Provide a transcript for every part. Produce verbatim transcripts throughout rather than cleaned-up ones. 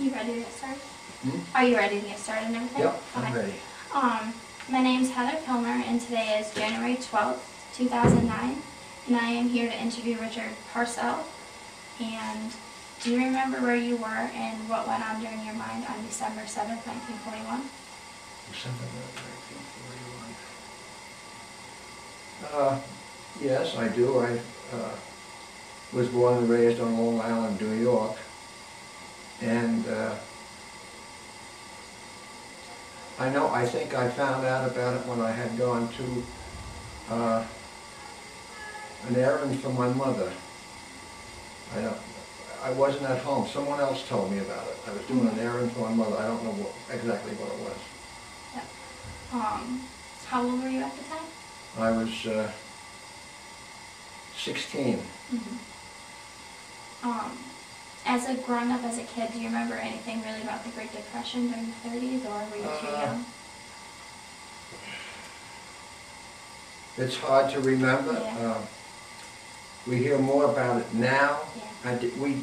You ready to get started? Hmm? Are you ready to get started and everything? Yep, okay. I'm ready. Um, my name's Heather Pilner, and today is January twelfth, two thousand nine, and I am here to interview Richard Pearsall. And do you remember where you were and what went on during your mind on December seventh, nineteen forty-one? December seventh, nineteen forty-one. Uh, yes, I do. I uh, was born and raised on Long Island, New York. And uh, I know, I think I found out about it when I had gone to uh, an errand for my mother. I don't, I wasn't at home. Someone else told me about it. I was doing an errand for my mother. I don't know what, exactly what it was. Yeah. Um, how old were you at the time? I was uh, sixteen. Mm-hmm. Um, as a grown-up, as a kid, do you remember anything really about the Great Depression during the thirties, or were you uh, too young? It's hard to remember. Yeah. Uh, we hear more about it now. Yeah. I did, we,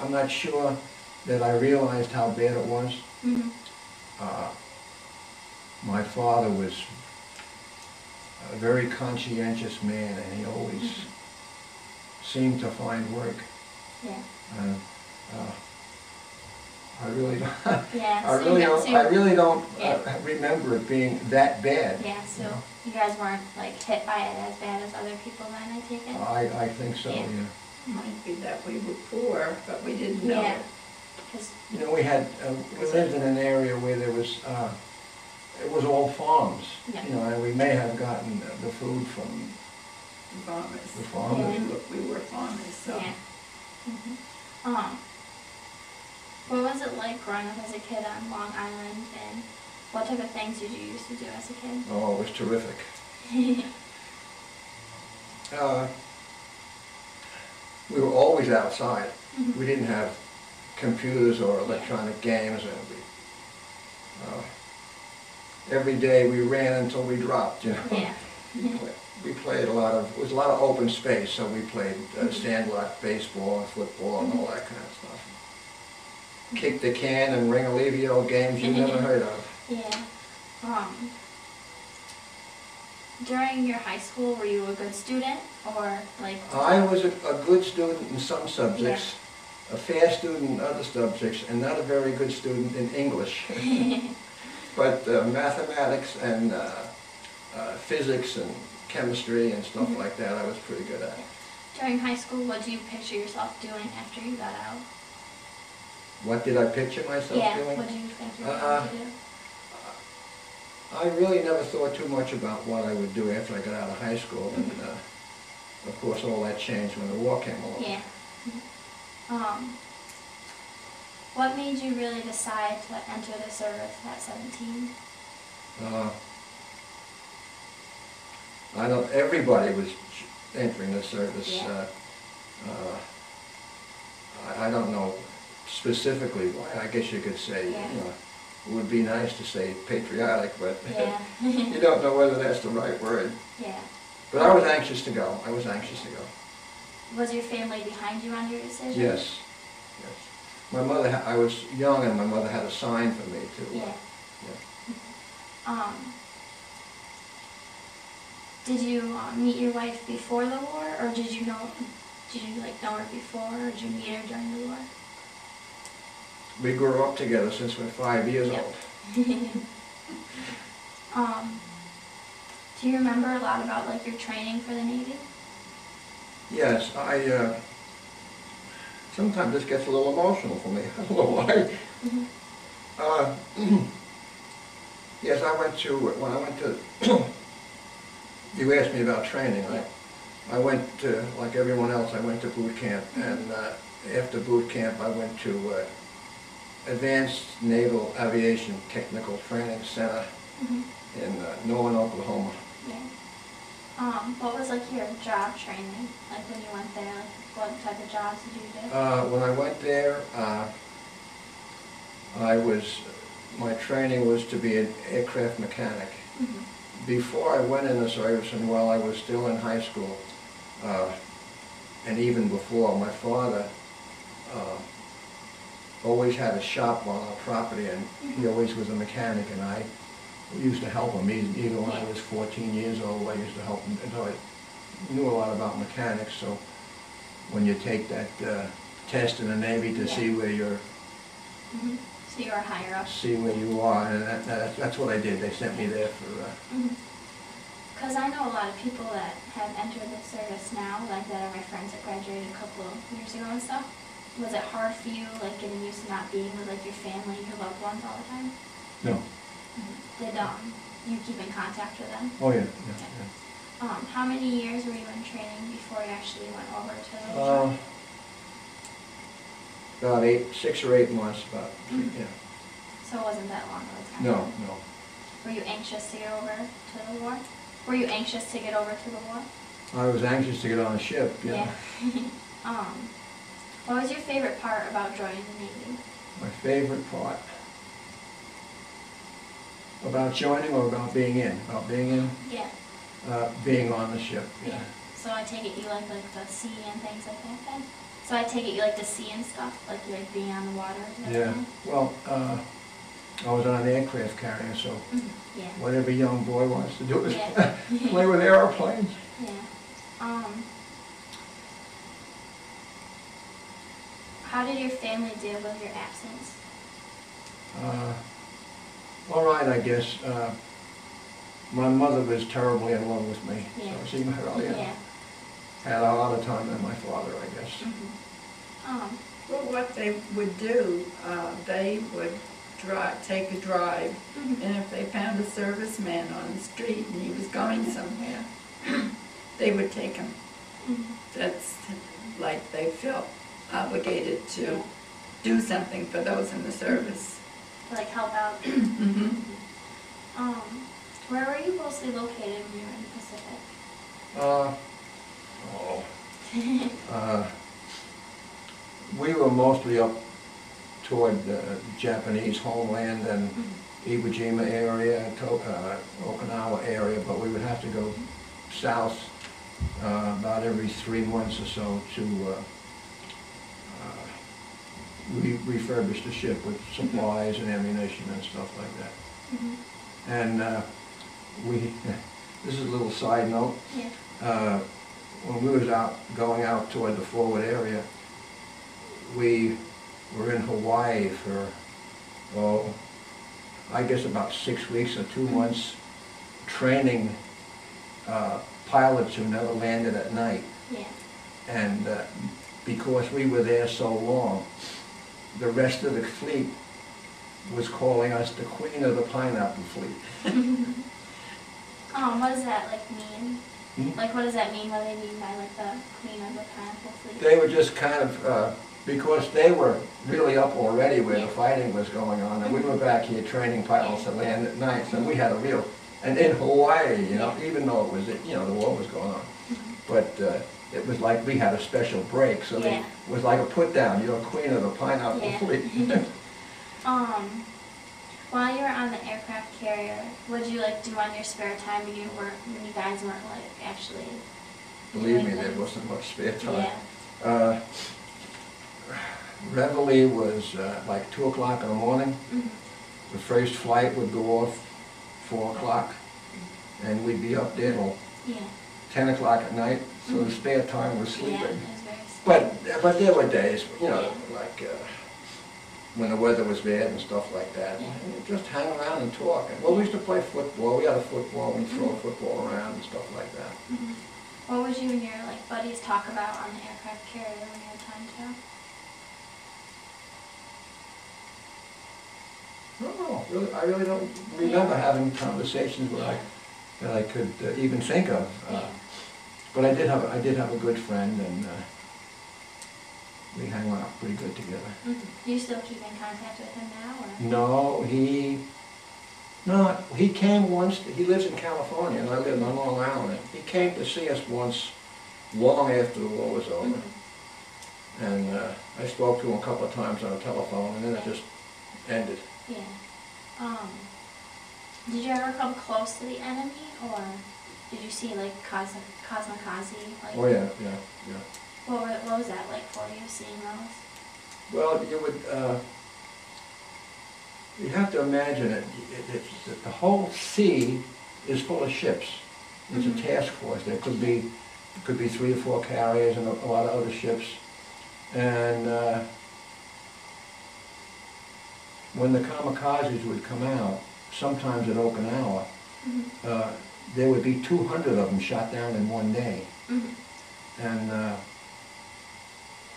I'm not sure that I realized how bad it was. Mm-hmm. uh, my father was a very conscientious man, and he always mm-hmm. seemed to find work. Yeah. Uh, uh, I really don't. Yeah, I, so really don't so I really don't. I really don't remember it being that bad. Yeah. So you know? You guys weren't like hit by it as bad as other people then, I take it. I I think so. Yeah. yeah. Might be that we were poor, but we didn't know. Yeah. Because you know we had uh, we lived in an area where there was uh, it was all farms. Yeah. You know, and we may have gotten the food from the farmers. The farmers. Yeah. We, we were farmers. So. Yeah. Mm-hmm. Um, what was it like growing up as a kid on Long Island, and what type of things did you used to do as a kid? Oh, it was terrific. uh, we were always outside. Mm-hmm. We didn't have computers or electronic yeah. games. And we, uh, every day we ran until we dropped, you know. Yeah. We played a lot of, it was a lot of open space, so we played uh, mm-hmm. sandlot baseball and football and mm-hmm. all that kind of stuff. Mm-hmm. Kick the can and ring-a-levio games you never heard of. Yeah. Um, during your high school, were you a good student, or like? I was a, a good student in some subjects, yeah. a fair student in other subjects, and not a very good student in English. But uh, mathematics and uh, uh, physics and chemistry and stuff mm-hmm. like that, I was pretty good at. During high school, what do you picture yourself doing after you got out? What did I picture myself yeah, doing? Yeah, what do you think you were uh, going to do? I really never thought too much about what I would do after I got out of high school, mm-hmm. and uh, of course all that changed when the war came along. Yeah. Mm-hmm. Um, what made you really decide to enter the service at seventeen? Uh, I don't, everybody was entering the service. Yeah. Uh, uh, I, I don't know specifically why. I guess you could say, yeah. you know, it would be nice to say patriotic, but yeah. you don't know whether that's the right word. Yeah. But I was anxious to go. I was anxious to go. Was your family behind you on your decision? Yes. Yes. My mother, ha I was young and my mother had a sign for me too. Yeah. yeah. Um. Did you uh, meet your wife before the war, or did you know, did you like know her before, or did you meet her during the war? We grew up together since we were five years yep. old. um, do you remember a lot about like your training for the Navy? Yes, I. Uh, sometimes this gets a little emotional for me. I don't know why. Mm-hmm. uh, yes, I went to when I went to. You asked me about training. I, I went to, like everyone else, I went to boot camp, and uh, after boot camp I went to uh, Advanced Naval Aviation Technical Training Center mm-hmm. in uh, Norman, Oklahoma. Yeah. Um, what was like your job training, like when you went there, like what type of jobs did you do? Uh, when I went there, uh, I was, my training was to be an aircraft mechanic. Mm-hmm. Before I went in the service, and while I was still in high school, uh, and even before, my father uh, always had a shop on our property, and he always was a mechanic, and I used to help him. Even when I was fourteen years old, I used to help him. And so I knew a lot about mechanics, so when you take that uh, test in the Navy to yeah. see where you're... Mm-hmm. So you're higher up. See where you are, and that, that, that's what I did. They sent me there for... Uh, mm-hmm. Because I know a lot of people that have entered the service now, like that are my friends that graduated a couple of years ago and stuff. Was it hard for you, like getting used to not being with like your family, your loved ones all the time? No. Mm-hmm. Did um, you keep in contact with them? Oh yeah, yeah, okay. yeah. Um, how many years were you in training before you actually went over to the uh, job? About eight, six or eight months, about mm-hmm. yeah. So it wasn't that long of a time. No, no. Were you anxious to get over to the war? Were you anxious to get over to the war? I was anxious to get on a ship, yeah. yeah. um, what was your favorite part about joining the Navy? My favorite part? About joining or about being in? About being in? Yeah. Uh, being on the ship, yeah. yeah. So I take it you like, like the sea and things like that then? So I take it you like the sea and stuff? Like you like being on the water and everything? Yeah. Well, uh, I was on an aircraft carrier, so mm-hmm. yeah. whatever young boy wants to do is yeah. play with airplanes. Yeah. Um, how did your family deal with your absence? Uh, all right, I guess. Uh, my mother was terribly in love with me, yeah. so she really yeah. had a lot of time than my father, I guess. Mm-hmm. um, well, what they would do, uh, they would... Drive, take a drive, mm-hmm. and if they found a serviceman on the street and he was going somewhere, they would take him. Mm-hmm. That's like they felt obligated to yeah. do something for those in the service. Like help out. mm-hmm. um, where were you mostly located when you were in the Pacific? Uh, oh. uh, we were mostly up toward the uh, Japanese homeland and mm-hmm. Iwo Jima area, Toka, uh, Okinawa area, but we would have to go south uh, about every three months or so to uh, uh, re refurbish the ship with supplies mm-hmm. and ammunition and stuff like that. Mm-hmm. And uh, we, this is a little side note, yeah. uh, when we was out going out toward the forward area, we we're in Hawaii for, oh, I guess about six weeks or two months, training uh, pilots who never landed at night. Yeah. And uh, because we were there so long, the rest of the fleet was calling us the Queen of the Pineapple Fleet. um, what does that like mean? Hmm? Like, what does that mean? What do they mean by like the Queen of the Pineapple Fleet? They were just kind of. Uh, Because they were really up already where yeah. the fighting was going on, and we were back here training pilots to land at night, so we had a real, and in Hawaii, you know, even though it was, you know, the war was going on, mm-hmm. but uh, it was like we had a special break, so yeah. they, it was like a put-down, you're Queen of the Pineapple yeah. Fleet. um, while you were on the aircraft carrier, what did you, like, do on your spare time when you, were, when you guys weren't, like, actually... Believe me, there wasn't much spare time. Yeah. Uh, Reveille was uh, like two o'clock in the morning. Mm-hmm. The first flight would go off four o'clock, mm-hmm. and we'd be up there till yeah. ten o'clock at night. So mm-hmm. the spare time was sleeping. Yeah, it was very sleepy. But but there were days, you know, yeah. like uh, when the weather was bad and stuff like that. Yeah. And just hang around and talk. Well, we used to play football. We had a football. We'd mm-hmm. throw a football around and stuff like that. Mm-hmm. What would you and your like buddies talk about on the aircraft carrier when you had time to? No, no, really, I really don't remember yeah. having conversations where I, that I could uh, even think of. Uh, yeah. But I did have, I did have a good friend, and uh, we hang out pretty good together. Mm-hmm. You still keep in contact with him now, or? No, he, no, he came once. He lives in California, and I live on Long Island. He came to see us once, long after the war was over, mm-hmm. and uh, I spoke to him a couple of times on the telephone, and then it just ended. Yeah. Um, did you ever come close to the enemy, or did you see like Cosmo Kamikaze? Like, oh yeah, yeah, yeah. What, what was that like for you, seeing those? Well, you would, uh, you have to imagine it, it, it, it the whole sea is full of ships. There's mm-hmm. a task force. There could be could be three or four carriers and a, a lot of other ships. And uh, when the kamikazes would come out, sometimes at Okinawa, mm-hmm. uh, there would be two hundred of them shot down in one day. Mm-hmm. And uh,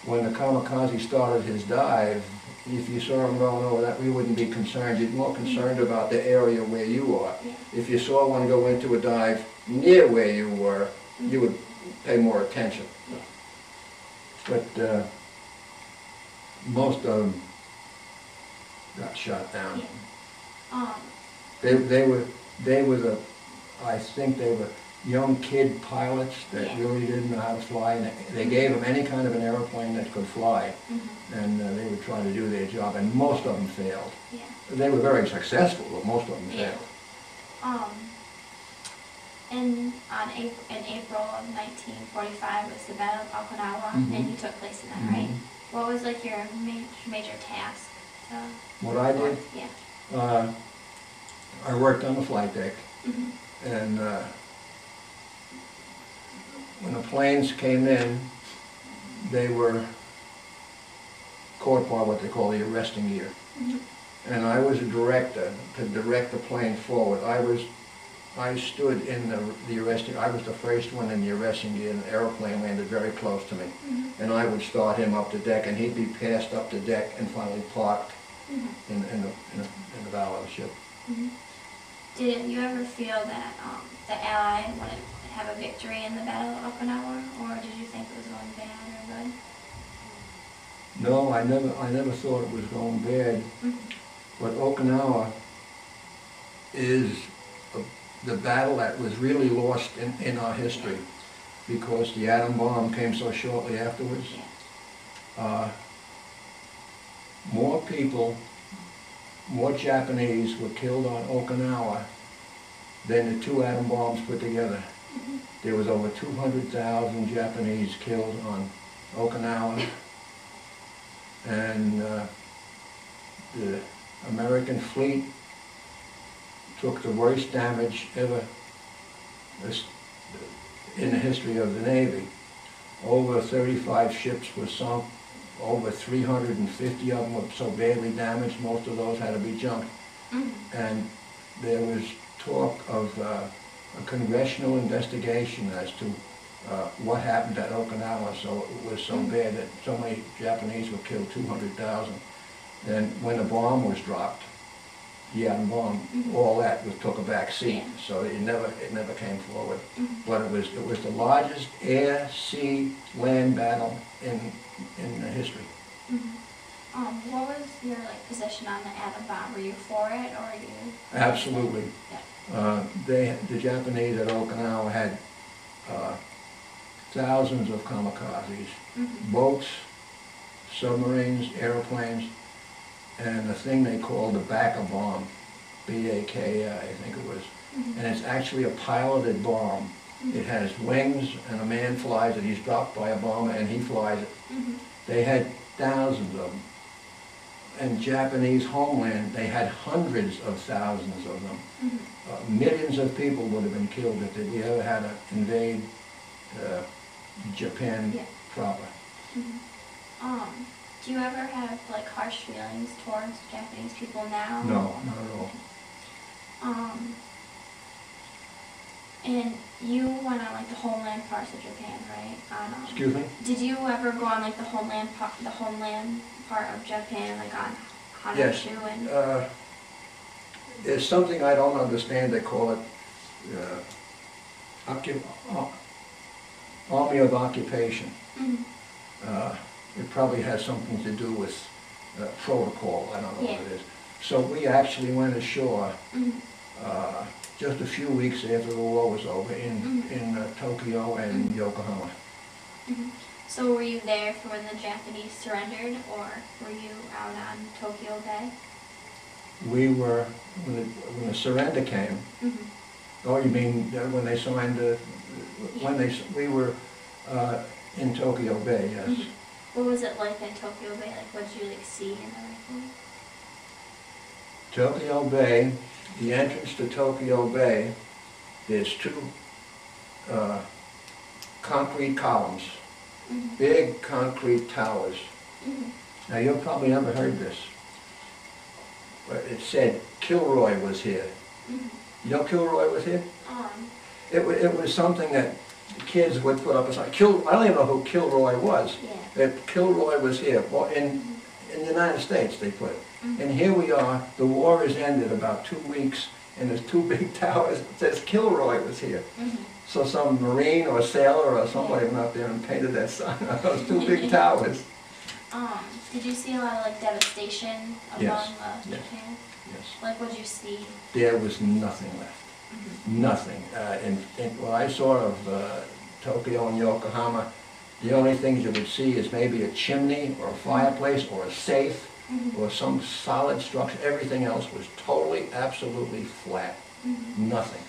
when the kamikaze started his dive, if you saw him going over that, we wouldn't be concerned. You'd be more concerned mm-hmm. about the area where you are. Yeah. If you saw one go into a dive near where you were, mm-hmm. you would pay more attention. Yeah. But uh, most of them got shot down. Yeah. Um. They they were they were the I think they were young kid pilots that yeah. really didn't know how to fly, and they, they gave them any kind of an airplane that could fly, mm-hmm. and uh, they would try to do their job, and most of them failed. Yeah. They were very successful, but most of them yeah. failed. Um, in, on April, in April of nineteen forty-five was the Battle of Okinawa, mm-hmm. and you took place in that, mm-hmm. right? What was like your major, major task? To what I did? Yeah. Uh, I worked on the flight deck, mm-hmm. and uh, when the planes came in, they were caught by what they call the arresting gear. Mm-hmm. And I was a director to direct the plane forward. I was, I stood in the, the arresting, I was the first one in the arresting gear, and the airplane landed very close to me. Mm-hmm. And I would start him up the deck, and he'd be passed up the deck and finally parked mm-hmm. in, in, the, in, the, in the bow of the ship. Mm-hmm. Did you ever feel that um, the Allies wanted to have a victory in the Battle of Okinawa, or did you think it was going bad or good? No, I never, I never thought it was going bad. Mm-hmm. But Okinawa is a, the battle that was really lost in, in our history, because the atom bomb came so shortly afterwards. Yeah. Uh, more people, more Japanese were killed on Okinawa than the two atom bombs put together. Mm-hmm. There was over two hundred thousand Japanese killed on Okinawa, and uh, the American fleet took the worst damage ever in the history of the Navy. Over thirty-five ships were sunk. Over three hundred fifty of them were so badly damaged, most of those had to be junked. Mm-hmm. And there was talk of uh, a congressional investigation as to uh, what happened at Okinawa, so it was so mm-hmm. bad that so many Japanese were killed, two hundred thousand. And when the bomb was dropped, the atom bomb, mm-hmm. all that was, took a back seat, yeah. so it never it never came forward. Mm-hmm. But it was it was the largest air, sea, land battle in in the history. Mm-hmm. Um, what was your like position on the atom bomb? Were you for it, or were you? Absolutely. Yeah. Uh, they the Japanese at Okinawa had uh, thousands of kamikazes, mm-hmm. boats, submarines, airplanes. And the thing they called the Baka bomb, B A K A, I think it was. Mm-hmm. And it's actually a piloted bomb. Mm-hmm. It has wings, and a man flies it. He's dropped by a bomber, and he flies it. Mm-hmm. They had thousands of them. In Japanese homeland, they had hundreds of thousands of them. Mm-hmm. uh, millions of people would have been killed if we ever had to invade uh, Japan yeah. proper. Mm-hmm. Um. Do you ever have like harsh feelings towards Japanese people now? No, not at all. Um, and you went on like the homeland parts of Japan, right? On, um, Excuse me? Did you ever go on like the homeland part, the homeland part of Japan, like on Honshu yes. and? Uh, there's something I don't understand. They call it uh, oh. army of occupation. Mm-hmm. uh, It probably has something to do with uh, protocol, I don't know yeah. what it is. So we actually went ashore mm-hmm. uh, just a few weeks after the war was over in, mm-hmm. in uh, Tokyo and mm-hmm. Yokohama. Mm-hmm. So were you there for when the Japanese surrendered, or were you out on Tokyo Bay? We were, when the, when the surrender came, mm-hmm. oh you mean when they signed, uh, when yeah. they, we were uh, in Tokyo Bay, yes. Mm-hmm. What was it like in Tokyo Bay? Like, what did you like see and everything? Tokyo Bay, the entrance to Tokyo Bay, there's two uh, concrete columns, mm-hmm. big concrete towers. Mm-hmm. Now you've probably never heard this, but it said Kilroy was here. Mm-hmm. You know Kilroy was here? Um. It, it was something that the kids would put up a sign. Kil I don't even know who Kilroy was. Yeah. If Kilroy was here. Well, in, mm-hmm. in the United States they put it. Mm-hmm. And here we are, the war has ended about two weeks, and there's two big towers that says Kilroy was here. Mm-hmm. So some Marine or sailor or somebody went up there and painted that sign on those two big towers. Um, did you see a lot of like devastation along yes. uh, yes. Japan? Yes. Like what did you see? There was nothing left. Mm-hmm. Nothing. Uh, and, and when I saw of uh, Tokyo and Yokohama, the only things you would see is maybe a chimney or a fireplace or a safe mm-hmm. or some solid structure. Everything else was totally, absolutely flat. Mm-hmm. Nothing.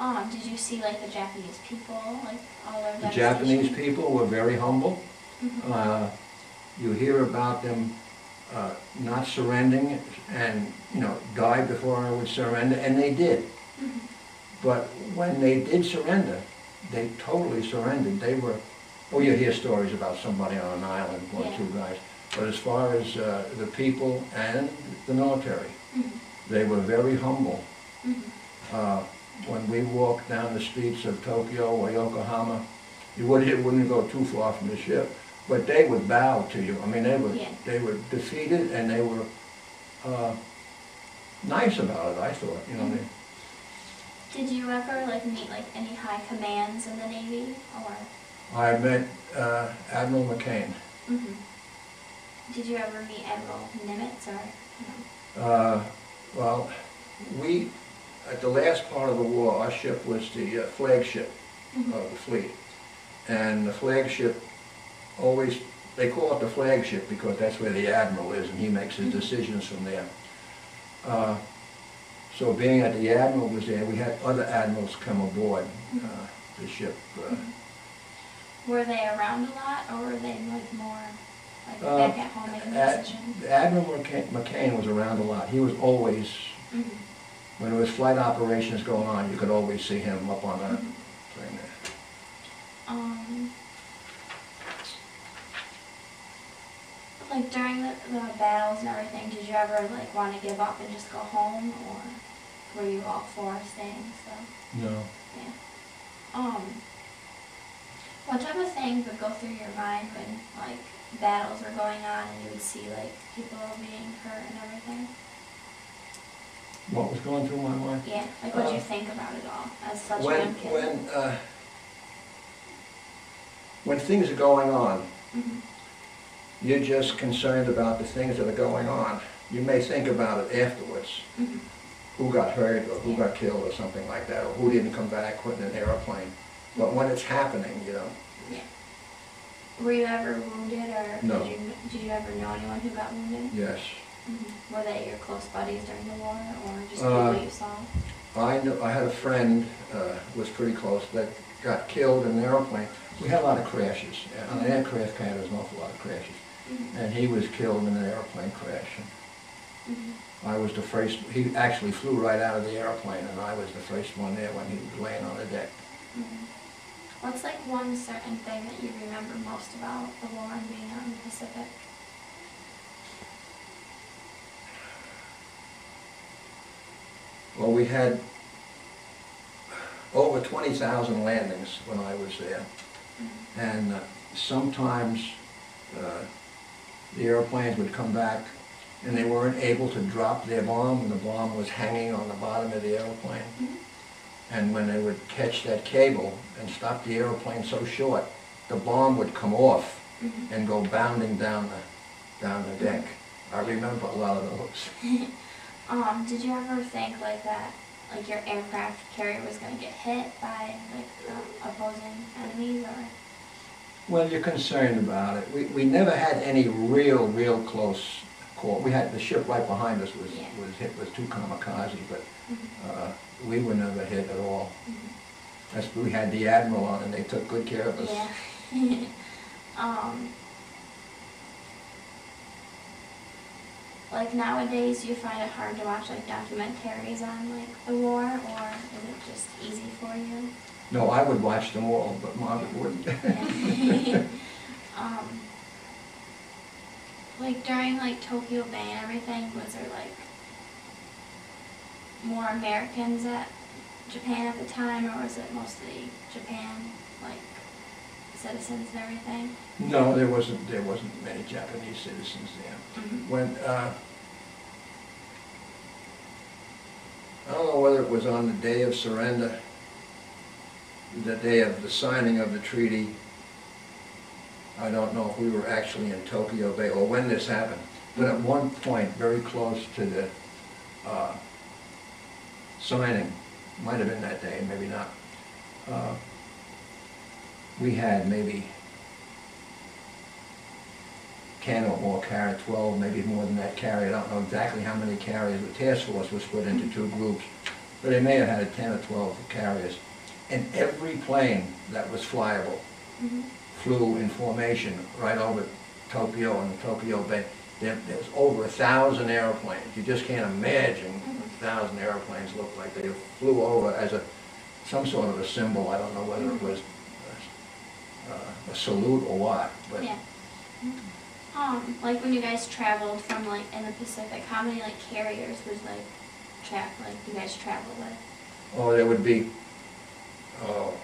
Um, did you see like the Japanese people, like all their The Japanese people were very humble. Mm-hmm. uh, you hear about them uh, not surrendering and, you know, die before I would surrender, and they did. Mm-hmm. But when they did surrender, they totally surrendered. They were, oh, you hear stories about somebody on an island, one or yeah. two guys, but as far as uh, the people and the military, mm-hmm. they were very humble. Mm-hmm. uh, when we walked down the streets of Tokyo or Yokohama, you would, it wouldn't go too far from the ship, but they would bow to you. I mean, they were, yeah. they were defeated, and they were uh, nice about it, I thought, you know mm-hmm. what I mean? Did you ever like meet like any high commands in the Navy or? I met uh, Admiral McCain. Mm-hmm. Did you ever meet Admiral Nimitz or? No? Uh, well, we at the last part of the war, our ship was the uh, flagship mm-hmm. of the fleet, and the flagship always they call it the flagship because that's where the admiral is, and he makes his mm-hmm. decisions from there. Uh, So being that the admiral was there, we had other admirals come aboard uh, the ship. Uh, were they around a lot, or were they like more like uh, back at home making ad decisions? Admiral McCain was around a lot. He was always, mm-hmm. when there was flight operations going on, you could always see him up on that mm-hmm. thing there. Um, like during the, the battles and everything, did you ever like want to give up and just go home, or? Were you all for staying? So no. Yeah. Um. What type of things would go through your mind when like battles were going on and you would see like people being hurt and everything? What was going through my mind? Yeah. Like, what did uh, you think about it all as such? When an when uh, when things are going on, mm-hmm. you're just concerned about the things that are going on. You may think about it afterwards. Mm-hmm. Who got hurt, or who yeah. got killed, or something like that, or who didn't come back in an airplane. But when it's happening, you know. Yeah. Were you ever wounded, or no. did, you, did you ever know anyone who got wounded? Yes. Mm-hmm. Were they your close buddies during the war, or just uh, people you saw? I knew, I had a friend who uh, was pretty close that got killed in an airplane. We had a lot of crashes. On an aircraft carrier, there was an awful lot of crashes. Mm-hmm. And he was killed in an airplane crash. Mm-hmm. I was the first, he actually flew right out of the airplane, and I was the first one there when he was laying on the deck. Mm-hmm. What's like one certain thing that you remember most about the war and being out in the Pacific? Well, we had over twenty thousand landings when I was there, mm-hmm. and uh, sometimes uh, the airplanes would come back and they weren't able to drop their bomb, and the bomb was hanging on the bottom of the airplane. Mm-hmm. And when they would catch that cable and stop the airplane so short, the bomb would come off mm-hmm. and go bounding down the, down the deck. I remember a lot of those. um, did you ever think like that, like your aircraft carrier was going to get hit by like uh, opposing enemies, or? Well, you're concerned about it. We, we never had any real, real close Cool. We had the ship right behind us was yeah. was hit with two kamikazes, but mm-hmm. uh, we were never hit at all. Mm-hmm. That's, we had the admiral on, and they took good care of us. Yeah. um, Like nowadays you find it hard to watch like documentaries on like the war, or is it just easy for you? No, I would watch them all, but Mom wouldn't. um, like during like Tokyo Bay and everything, was there like more Americans at Japan at the time, or was it mostly Japan like citizens and everything? No, there wasn't. There wasn't many Japanese citizens then. Mm-hmm. When uh, I don't know whether it was on the day of surrender, the day of the signing of the treaty. I don't know if we were actually in Tokyo Bay or when this happened, but at one point, very close to the uh, signing, might have been that day, maybe not. Uh, we had maybe ten or more carriers, twelve, maybe more than that carrier. I don't know exactly how many carriers. The task force was split into two groups, but they may have had ten or twelve carriers. And every plane that was flyable mm-hmm. flew in formation right over Tokyo and the Tokyo Bay. There, there was over a thousand airplanes. You just can't imagine mm-hmm. a thousand airplanes looked like they flew over as a some sort of a symbol. I don't know whether mm-hmm. it was a, uh, a salute or what. But yeah. Mm-hmm. um, like when you guys traveled from like in the Pacific, how many like carriers was like tra like you guys traveled with? Oh, there would be. Oh,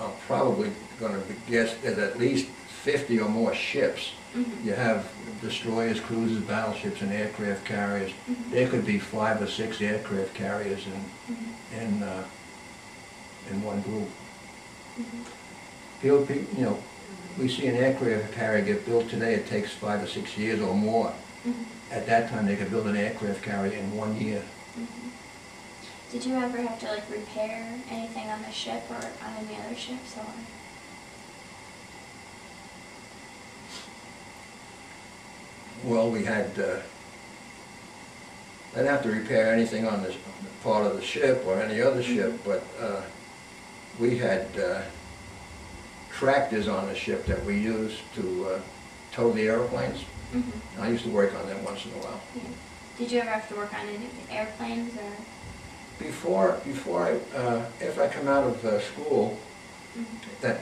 I'm probably going to guess that at least fifty or more ships. Mm-hmm. You have destroyers, cruisers, battleships, and aircraft carriers. Mm-hmm. There could be five or six aircraft carriers in mm-hmm. in uh, in one group. Mm-hmm. People, you know, we see an aircraft carrier get built today. It takes five or six years or more. Mm-hmm. At that time, they could build an aircraft carrier in one year. Mm-hmm. Did you ever have to like repair anything on the ship or on any other ships or? Well, we had. Uh, I didn't have to repair anything on this part of the ship or any other mm-hmm. ship, but uh, we had uh, tractors on the ship that we used to uh, tow the airplanes. Mm-hmm. I used to work on them once in a while. Yeah. Did you ever have to work on any airplanes or? Before, before I, uh, after I come out of uh, school, mm-hmm. that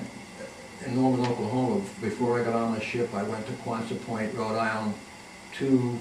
in Norman, Oklahoma, before I got on the ship, I went to Kwanzaa Point, Rhode Island, to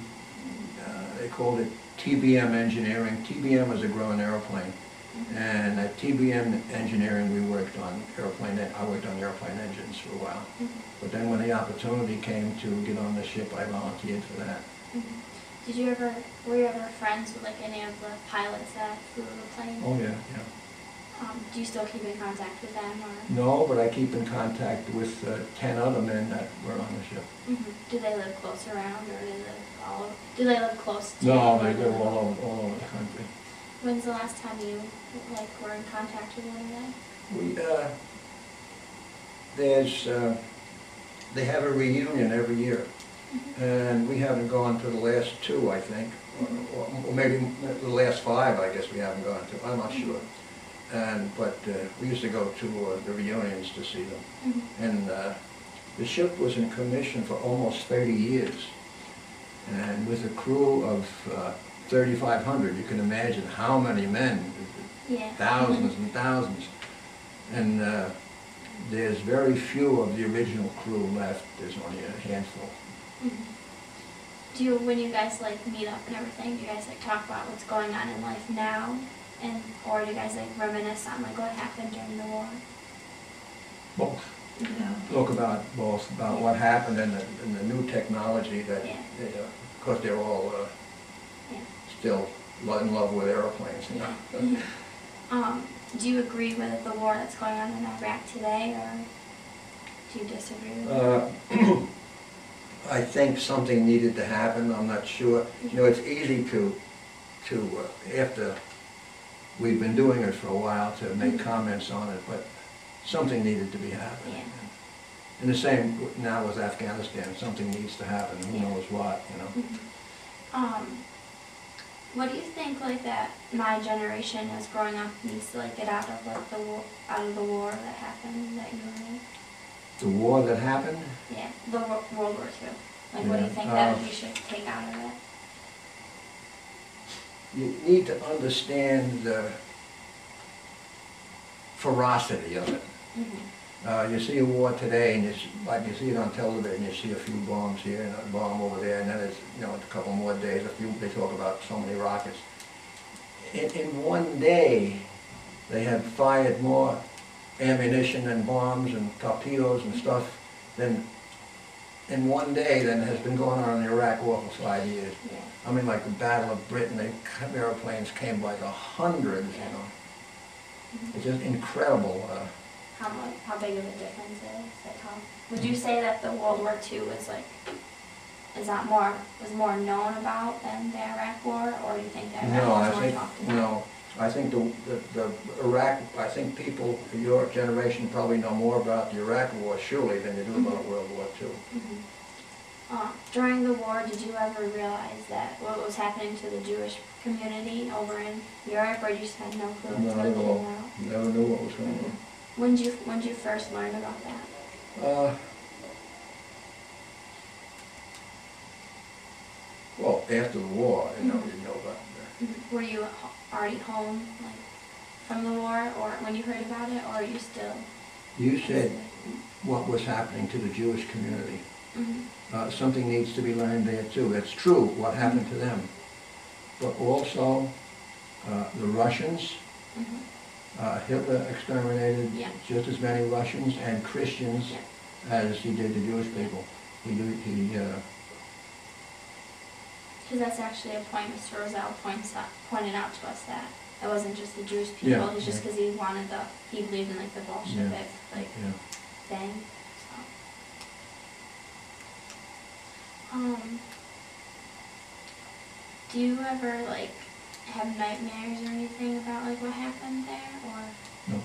uh, they called it T B M Engineering. T B M was a growing airplane, mm-hmm. and at T B M Engineering, we worked on airplane. I worked on airplane engines for a while, mm-hmm. but then when the opportunity came to get on the ship, I volunteered for that. Mm-hmm. Did you ever, were you ever friends with like any of the pilots that flew the plane? Oh yeah, yeah. Um, do you still keep in contact with them or? No, but I keep in contact with uh, ten other men that were on the ship. Mm-hmm. Do they live close around, or do they live all over? Do they live close to? No, they live all over, all over the country. When's the last time you like were in contact with them? We uh, there's uh, they have a reunion every year. And we haven't gone to the last two, I think, or, or maybe the last five. I guess we haven't gone to. I'm not sure. And but uh, we used to go to uh, the reunions to see them. Mm-hmm. And uh, the ship was in commission for almost thirty years, and with a crew of uh, thirty-five hundred, you can imagine how many men, yeah. thousands and thousands, and. Uh, There's very few of the original crew left. There's only a handful. Mm-hmm. Do you, when you guys like meet up and everything, do you guys like talk about what's going on in life now, and or do you guys like reminisce on like what happened during the war? Both. Yeah. Talk about both about yeah. what happened and the, and the new technology that, yeah. they, uh, of course, they're all uh, yeah. still in love with airplanes. You know? Yeah. Yeah. Um. Do you agree with the war that's going on in Iraq today, or do you disagree with uh, it? I think something needed to happen. I'm not sure. You know, it's easy to, to uh, after we've been doing it for a while, to make comments on it, but something needed to be happening. Yeah. And the same now with Afghanistan. Something needs to happen. Who yeah. knows what, you know? Mm-hmm. Um. What do you think, like that, my generation as growing up needs to like get out of like the war, out of the war that happened that you were in? The war that happened? Yeah, the World War Two. Like, yeah. What do you think uh, that we should take out of it? You need to understand the ferocity of it. Mm-hmm. uh, you see a war today, and you see, like you see it on television, you see a few bombs here and a bomb over there, and then it's, you know, a couple more days, a few, they talk about so many rockets. In, in one day, they have fired more ammunition and bombs and torpedoes and stuff than in one day than has been going on in the Iraq War for five years. Yeah. I mean, like the Battle of Britain, they airplanes came by the hundreds. Yeah. You know, mm-hmm. It's just incredible. Uh, how much, how big of a difference is it? How, would you say that the World War Two was like is that more was more known about than the Iraq War, or do you think that no, was I more think, talked about? No, I think the, the, the Iraq, I think people, your generation probably know more about the Iraq War, surely, than you do mm-hmm. about World War Two. Mm-hmm. uh, during the war, did you ever realize that what was happening to the Jewish community over in Europe, or you just had no clue? No, no, no. Never knew what was going mm-hmm. on. When did you, when did you first learn about that? Uh, well, after the war, you know, mm-hmm. you know about that. Mm-hmm. Were you already home, like, from the war, or when you heard about it, or are you still? You said what was happening to the Jewish community. Mm-hmm. uh, something needs to be learned there too. That's true, what happened to them. But also, uh, the Russians, mm-hmm. uh, Hitler exterminated yeah. just as many Russians and Christians yeah. as he did the Jewish people. He, he, uh, Because that's actually a point Mister Rozelle points out, pointed out to us that it wasn't just the Jewish people. Yeah, it was just because yeah. he wanted the he believed in like the Bolshevik yeah, like yeah. thing. So. Um, do you ever like have nightmares or anything about like what happened there, or? No.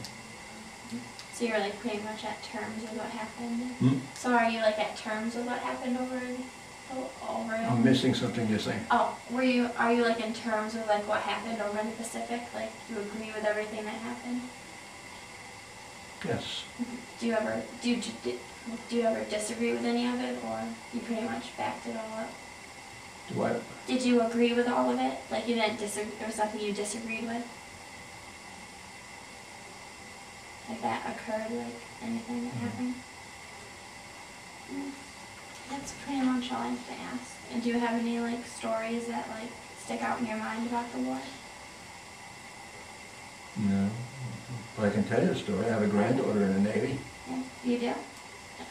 So you're like pretty much at terms with what happened. Hmm? So are you like at terms with what happened over? In Over I'm missing something you're saying. Oh, were you, are you like in terms of like what happened over in the Pacific? Like, you agree with everything that happened? Yes. Do you ever, do you, do you ever disagree with any of it, or you pretty much backed it all up? Do I? Did you agree with all of it? Like, you didn't disagree, there was something you disagreed with? Like that occurred, like anything that mm-hmm. happened? Mm-hmm. That's pretty much all I have to ask. And do you have any like stories that like stick out in your mind about the war? No, but I can tell you a story. I have a granddaughter in the Navy. Yeah, you do?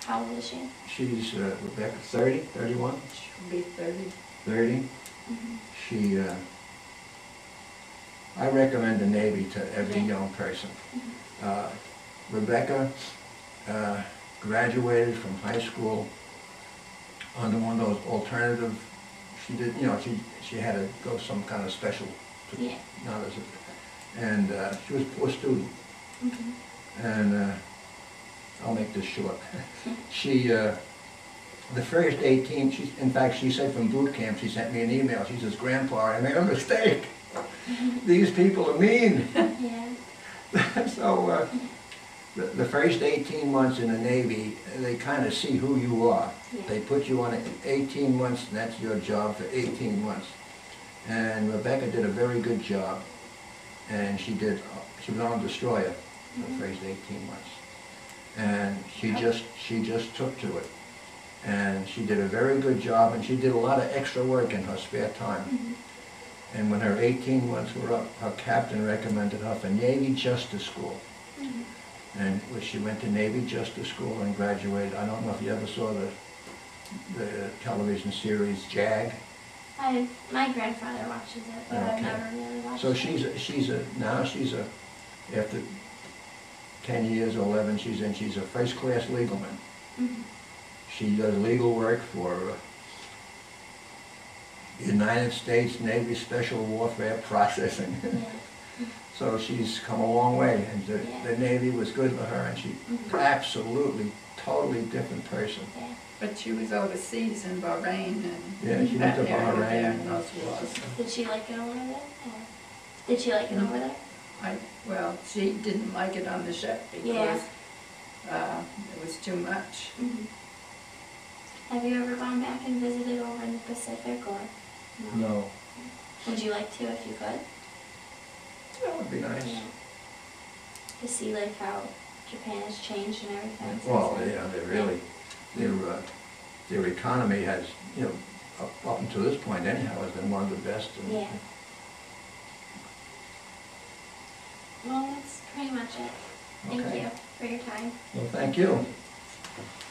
How old is she? She's uh, Rebecca, thirty, thirty-one. She'll be thirty. thirty. Mm-hmm. She. Uh, I recommend the Navy to every yeah. young person. Mm-hmm. uh, Rebecca uh, graduated from high school under one of those alternative, she did, you know, she she had to go some kind of special, to, yeah. not as a, and uh, she was a poor student, mm-hmm. and uh, I'll make this short. she, uh, the first eighteen, she, in fact, she said from boot camp, she sent me an email, she says, "Grandpa, I made a mistake. These people are mean." Yeah. so, uh, The first eighteen months in the Navy, they kind of see who you are. Yeah. They put you on eighteen months, and that's your job for eighteen months. And Rebecca did a very good job, and she did. She was on a destroyer for mm-hmm. the first eighteen months, and she okay. just she just took to it, and she did a very good job, and she did a lot of extra work in her spare time. Mm-hmm. And when her eighteen months were up, her captain recommended her for Navy Justice School. Mm-hmm. And she went to Navy Justice School and graduated. I don't know if you ever saw the the television series JAG. I my grandfather watches it, but okay. I've never really watched it. So she's a, she's a now she's a after ten years or eleven she's in she's a first class legalman. Mm-hmm. She does legal work for uh, United States Navy Special Warfare Processing. Yeah. So she's come a long way, and the, yeah. the Navy was good for her, and she's mm-hmm. absolutely, totally different person. Yeah. But she was overseas in Bahrain and yeah, she went to Bahrain and those wars. Did she like it over there? Or did she like it no. over there? I well, she didn't like it on the ship because yeah. uh, it was too much. Mm-hmm. Have you ever gone back and visited over in the Pacific, or no? No. Would you like to if you could? That would be nice. Yeah. To see like how Japan has changed and everything. Well, yeah, you know, they really, yeah. their uh, their economy has, you know, up, up until this point anyhow, has been one of the best. Yeah. Well, that's pretty much it. Thank okay. you for your time. Well, thank you.